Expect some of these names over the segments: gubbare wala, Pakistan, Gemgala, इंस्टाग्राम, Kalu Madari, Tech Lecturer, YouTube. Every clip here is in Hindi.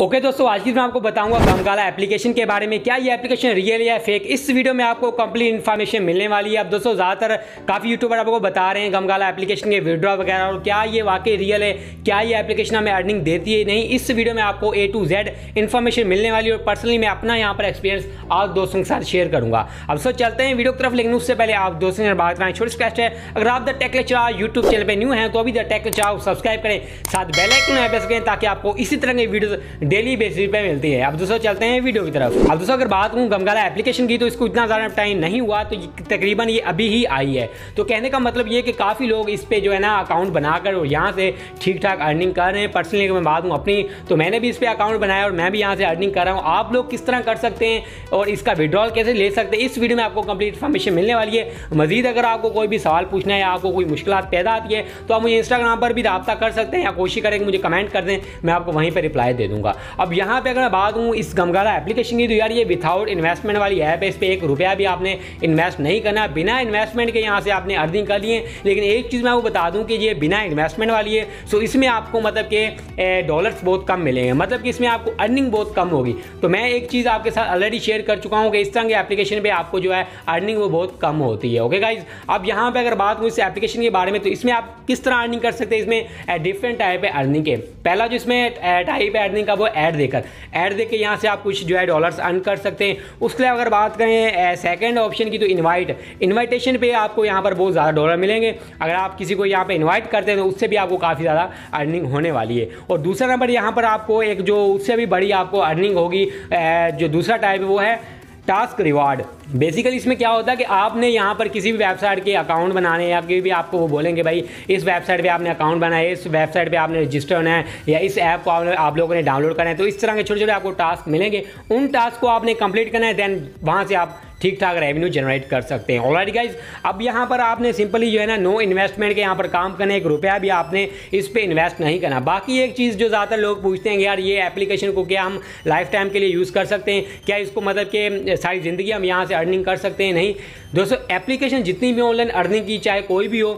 ओके दोस्तों, आज की मैं आपको बताऊंगा गमगाला एप्लीकेशन के बारे में। क्या ये एप्लीकेशन रियल या फेक, इस वीडियो में आपको कंप्लीट इन्फॉर्मेशन मिलने वाली है। अब दोस्तों ज़्यादातर काफ़ी यूट्यूबर आपको बता रहे हैं गमगाला एप्लीकेशन के विड्रॉ वगैरह, और क्या ये वाकई रियल है, क्या ये एप्लीकेशन हमें अर्निंग देती है नहीं, इस वीडियो में आपको A to Z इन्फॉर्मेशन मिलने वाली है। और पर्सनली मैं अपना यहाँ पर एक्सपीरियंस आप दोस्तों के साथ शेयर करूँगा। अब दोस्तों चलते हैं वीडियो की तरफ, लेकिन उससे पहले आप दोस्तों से बात करें छोटी रिक्वेस्ट है, अगर आप the tech lecturer YouTube channel पर न्यू हैं तो अभी द टेक लेक्चरर सब्सक्राइब करें, साथ बेल आइकन पर प्रेस करें ताकि आपको इसी तरह के वीडियो डेली बेसिस पे मिलती है। अब दोस्तों चलते हैं वीडियो की तरफ। अब दोस्तों अगर बात करूँ गमगाला एप्लीकेशन की, तो इसको इतना ज़्यादा टाइम नहीं हुआ, तो तकरीबन ये अभी ही आई है। तो कहने का मतलब ये कि काफ़ी लोग इस पे जो है ना अकाउंट बनाकर और यहाँ से ठीक ठाक अर्निंग कर रहे हैं। पर्सनली अगर मैं बात हूँ अपनी, तो मैंने भी इस पर अकाउंट बनाया और मैं भी यहाँ से अर्निंग कर रहा हूँ। आप लोग किस तरह कर सकते हैं और इसका विड्रॉल कैसे ले सकते हैं, इस वीडियो में आपको कंप्लीट इन्फॉर्मेशन मिलने वाली है। मजीद अगर आपको कोई भी सवाल पूछना है या आपको कोई मुश्किल पैदा आती है तो आप मुझे इंस्टाग्राम पर भी रब्ता कर सकते हैं या कोशिश करें कि मुझे कमेंट कर दें, मैं आपको वहीं पर रिप्लाई दे दूँगा। अब यहाँ पे अगर मैं बात हूँ इस गमगाला एप्लीकेशन की, तो यार ये विथआउट इन्वेस्टमेंट वाली ऐप है। इस पर एक रुपया भी आपने इन्वेस्ट नहीं करना, बिना इन्वेस्टमेंट के यहाँ से आपने अर्निंग कर लिए। लेकिन एक चीज़ मैं आपको बता दूँ कि ये बिना इन्वेस्टमेंट वाली है, सो इसमें आपको मतलब कि डॉलर्स बहुत कम मिलेंगे, मतलब कि इसमें आपको अर्निंग बहुत कम होगी। तो मैं एक चीज़ आपके साथ ऑलरेडी शेयर कर चुका हूँ कि इस तरह के एप्लीकेशन पर आपको जो है अर्निंग वो बहुत कम होती है। ओके गाइज, अब यहाँ पर अगर बात हूँ इस एप्लीकेशन के बारे में, तो इसमें आप किस तरह अर्निंग कर सकते हैं। इसमें डिफरेंट टाइप है अर्निंग के। पहला जो इसमें टाइप है अर्निंग का, वो ऐड देकर यहाँ से आप कुछ जो है डॉलर्स अर्न कर सकते हैं। उसके लिए अगर बात करें सेकंड ऑप्शन की, तो इनवाइटेशन पे आपको यहाँ पर बहुत ज़्यादा डॉलर मिलेंगे। अगर आप किसी को यहाँ पे इनवाइट करते हैं तो उससे भी आपको काफ़ी ज़्यादा अर्निंग होने वाली है। और दूसरा नंबर यहाँ पर आपको एक जो उससे भी बड़ी आपको अर्निंग होगी, जो दूसरा टाइप है वो है टास्क रिवार्ड। बेसिकली इसमें क्या होता है कि आपने यहाँ पर किसी भी वेबसाइट के अकाउंट बनाने या कोई भी आपको वो बोलेंगे भाई इस वेबसाइट पे आपने अकाउंट बनाया है, इस वेबसाइट पे आपने रजिस्टर होना है या इस ऐप को आप लोगों ने डाउनलोड करना है, तो इस तरह के छोटे छोटे आपको टास्क मिलेंगे। उन टास्क को आपने कंप्लीट करना है, देन वहाँ से आप ठीक ठाक रेवेन्यू जनरेट कर सकते हैं। ऑलराइट गाइज, अब यहाँ पर आपने सिंपली जो है ना नो इन्वेस्टमेंट के यहाँ पर काम करना है, एक रुपया भी आपने इस पर इन्वेस्ट नहीं करना। बाकी एक चीज़ जो ज़्यादातर लोग पूछते हैं यार ये एप्लीकेशन को क्या हम लाइफ टाइम के लिए यूज़ कर सकते हैं, क्या इसको मतलब कि सारी ज़िंदगी हम यहाँ से अर्निंग कर सकते हैं। नहीं दोस्तों, एप्लीकेशन जितनी भी ऑनलाइन अर्निंग की चाहे कोई भी हो,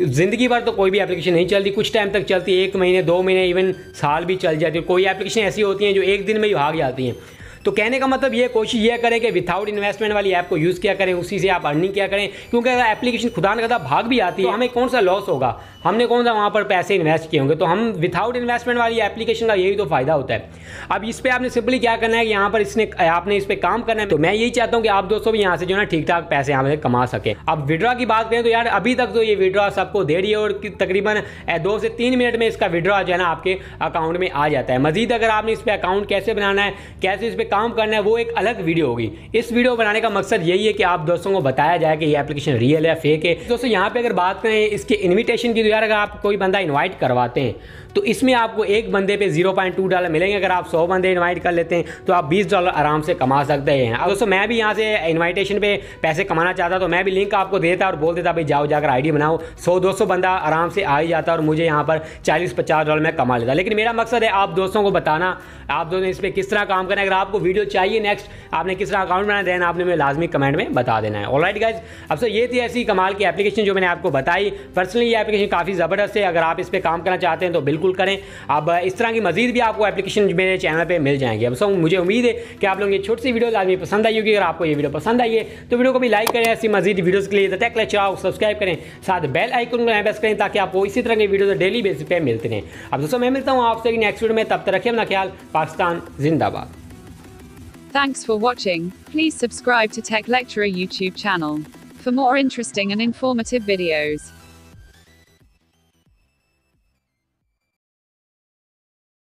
ज़िंदगी भर तो कोई भी एप्लीकेशन नहीं चलती, कुछ टाइम तक चलती है, 1 महीने 2 महीने इवन साल भी चल जाती है। कोई एप्लीकेशन ऐसी होती हैं जो एक दिन में ही भाग जाती हैं। तो कहने का मतलब ये कोशिश ये करें कि विथआउट इन्वेस्टमेंट वाली ऐप को यूज़ किया करें, उसी से आप अर्निंग किया करें। क्योंकि अगर एप्लीकेशन खुदा न खदा भाग भी आती है तो हमें कौन सा लॉस होगा, हमने कौन सा वहाँ पर पैसे इन्वेस्ट किए होंगे। तो हम विथआउट इन्वेस्टमेंट वाली एप्लीकेशन का यही तो फायदा होता है। अब इस पर आपने सिंपली क्या करना है कि यहाँ पर आपने इस पर काम करना है। तो मैं यही चाहता हूँ कि आप दोस्तों भी यहाँ से जो ना ठीक ठाक पैसे यहाँ से कमा सकें। अब विड्रॉ की बात करें तो यार अभी तक तो ये विड्रॉ सबको दे रही है और तकरीबन 2 से 3 मिनट में इसका विड्रॉ जो है ना आपके अकाउंट में आ जाता है। मजीद अगर आपने इस पर अकाउंट कैसे बनाना है, कैसे इस पर काम करना है, वो एक अलग वीडियो होगी। इस वीडियो बनाने का मकसद यही है कि आप दोस्तों को बताया जाए कि ये एप्लीकेशन रियल है फेक है। दोस्तों यहाँ पे अगर बात करें इसके इनविटेशन की, तो यार अगर आप कोई बंदा इनवाइट करवाते हैं तो इसमें आपको एक बंदे पे 0.2 डॉलर मिलेंगे। अगर आप 100 बंदे इनवाइट कर लेते हैं तो आप 20 डॉलर आराम से कमा सकते हैं। अब दोस्तों मैं भी यहाँ से इनवाइटेशन पे पैसे कमाना चाहता तो मैं भी लिंक आपको देता और बोल देता भाई जाओ जाकर आईडी बनाओ, 100-200 बंदा आराम से आ ही जाता और मुझे यहाँ पर 40-50 डॉलर में कमा लेता। लेकिन मेरा मकसद है आप दोस्तों को बताना, आप दोस्तों इस पर किस तरह काम करना है। अगर आपको वीडियो चाहिए नेक्स्ट आपने किस तरह अकाउंट बनाया, देना आपने मुझे लाजमी कमेंट में बता देना है। ऑलराइट गाइज, अब सर ये थी ऐसी कमाल की एप्लीकेशन जो मैंने आपको बताई। पर्सनली ये एप्लीकेशन काफ़ी ज़बरदस्त है, अगर आप इस पर काम करना चाहते हैं तो बिल्कुल करें। अब इस तरह की मजीद भी आपको एप्लीकेशन मेरे चैनल पे मिल जाएंगे। अब सब मुझे उम्मीद है कि आप लोग ये छोटी सी वीडियो लाजमी पसंद आई होगी। अगर आपको ये वीडियो पसंद आई है तो वीडियो को भी लाइक करें, ऐसी मजीद वीडियोस के लिए द टेक लेक्चरर सब्सक्राइब करें, साथ बेल आइकन को प्रेस करें ताकि आपको इसी तरह की वीडियो डेली बेसिस पे मिलते रहें। अब दोस्तों मैं मिलता हूँ आपसे नेक्स्ट वीडियो में, तब तक रखिए अपना ख्याल। पाकिस्तान जिंदाबाद। Thanks for watching. Please subscribe to Tech Lecturer YouTube channel for more interesting and informative videos.